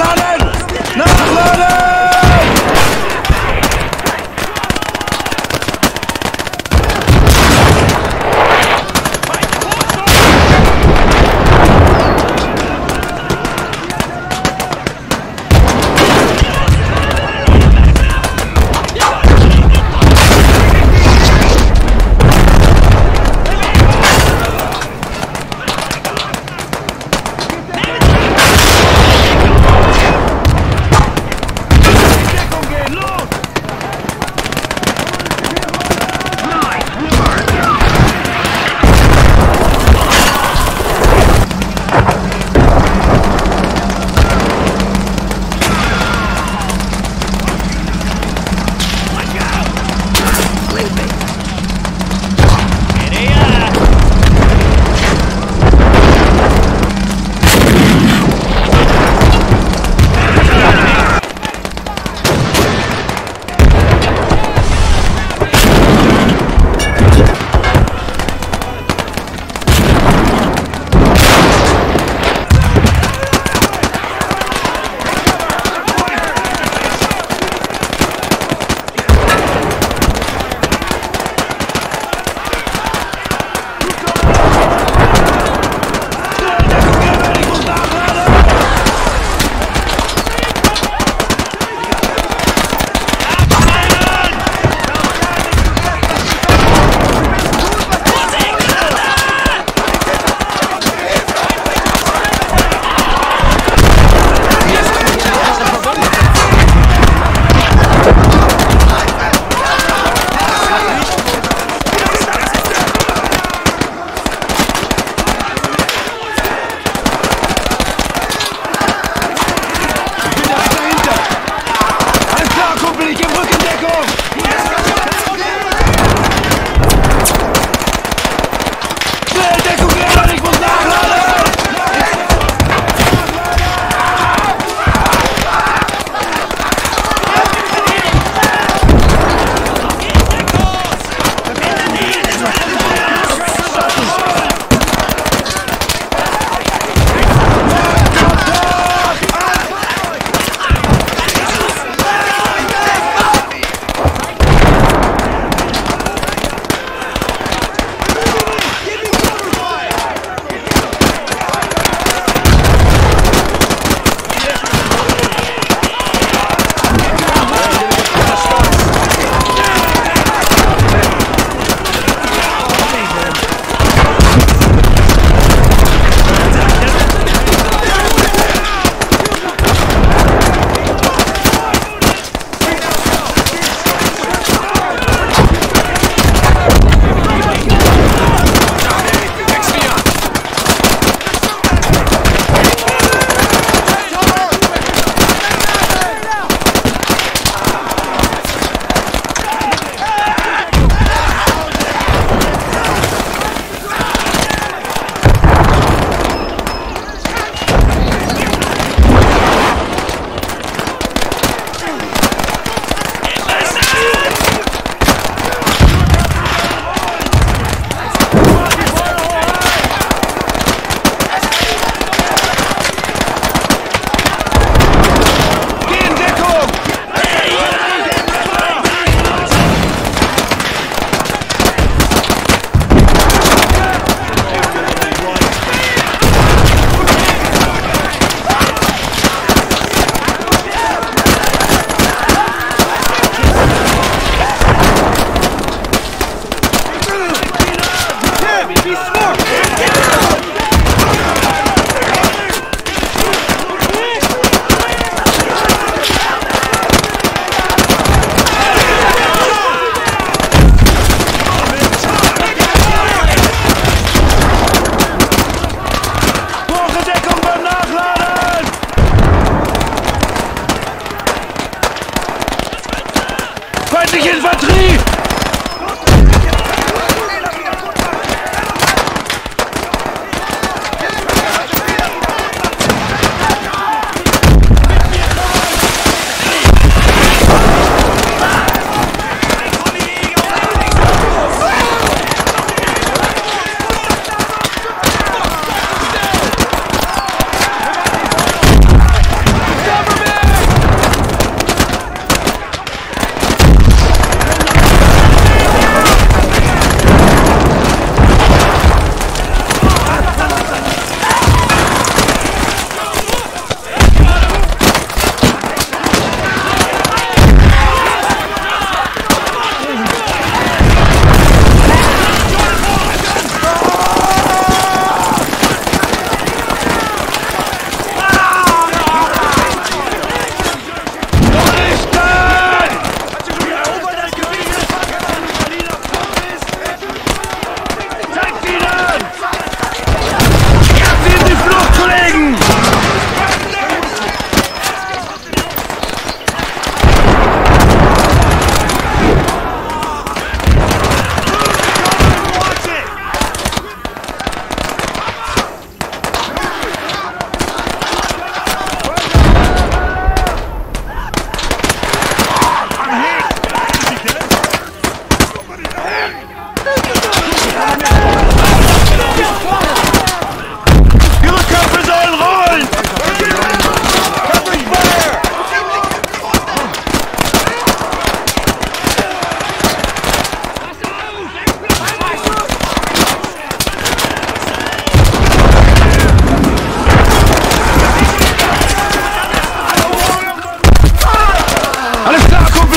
loaded! Not loaded!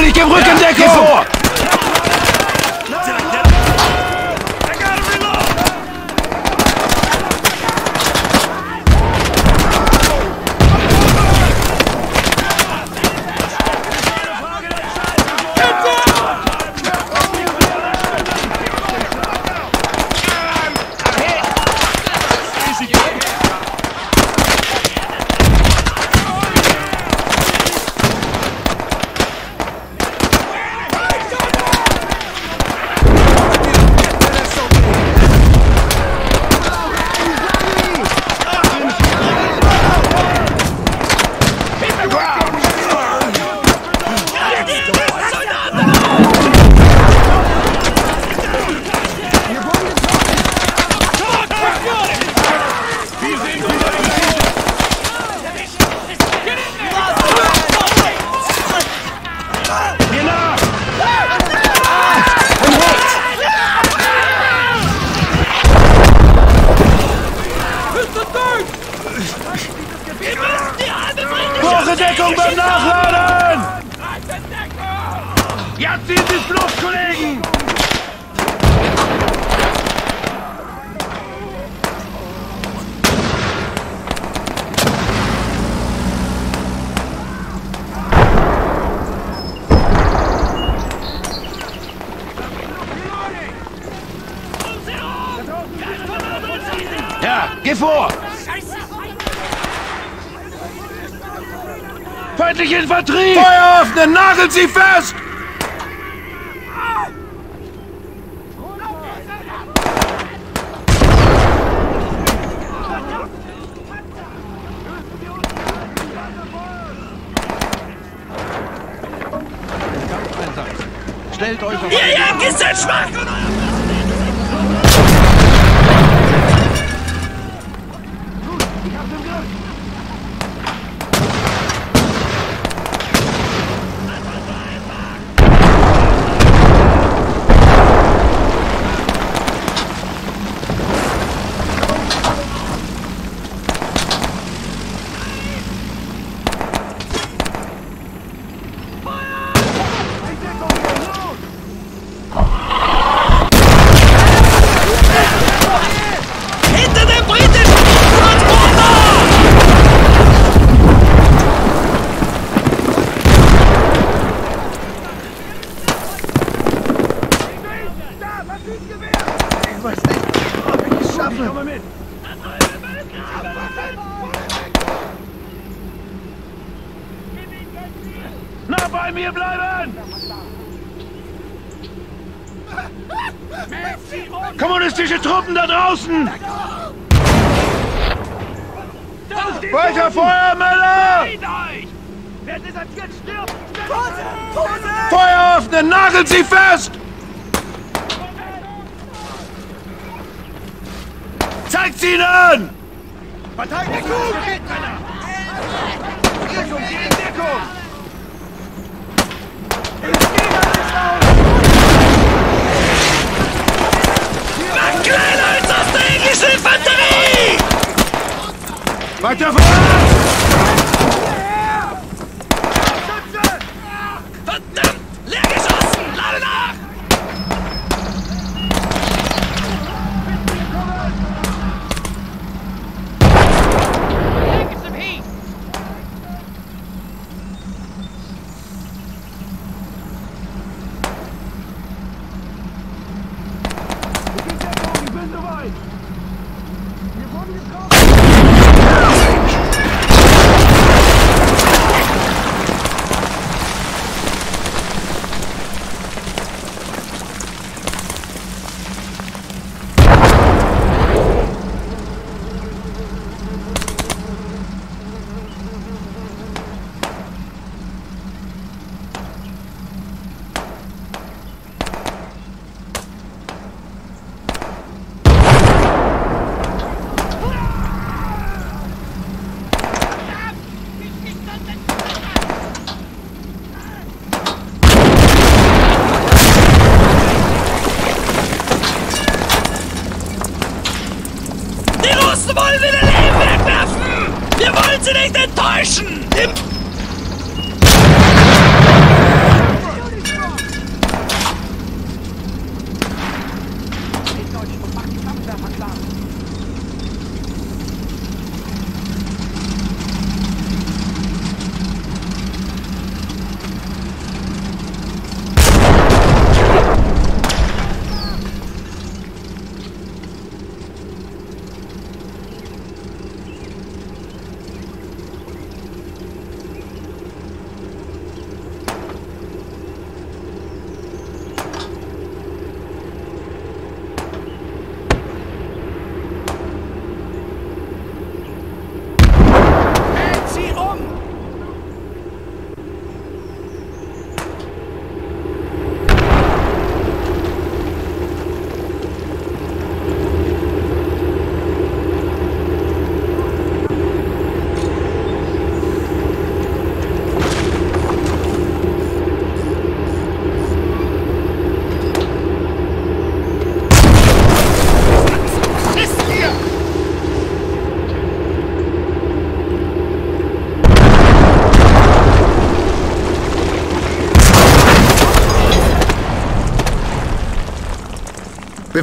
Somebody give Rückendeckung! Geh vor! Deckung beim Nachladen! Jetzt sind Sie Flucht, Kollegen! Ja, geh vor! Feindliche Infanterie! Feuer öffnen! Nagelt sie fest! Stellt euch auf! Ja, gesetzt schwach! Ich weiß nicht, ob ich es schaffe. Ich komme mit. Na, bei mir bleiben! Kommunistische Truppen da draußen! Weiter Feuer, Männer! Feuer öffnen! Nagelt sie fest! Zeigt ihn an! Verteidigung! Deckung, gegen Deckung! Mann, Kleinheit aus der englischen Infanterie! Weiter voran! Verdammt! Leer geschossen! Lade nach! Wir wollen wieder Leben wegwerfen! Wir wollen sie nicht enttäuschen!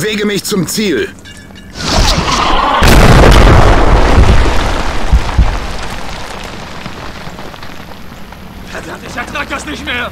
bewege mich zum Ziel. Verdammt, ich ertrag das nicht mehr!